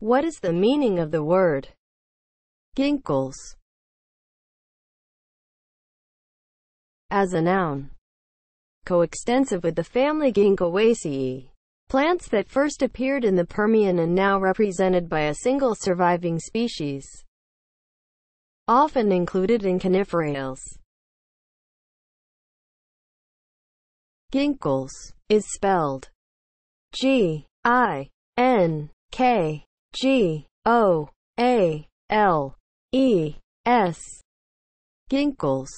What is the meaning of the word ginkgoales as a noun? Coextensive with the family Ginkgoaceae, plants that first appeared in the Permian and now represented by a single surviving species, often included in Coniferales. Ginkgoales is spelled G-I-N-K-G-O-A-L-E-S. Ginkgoales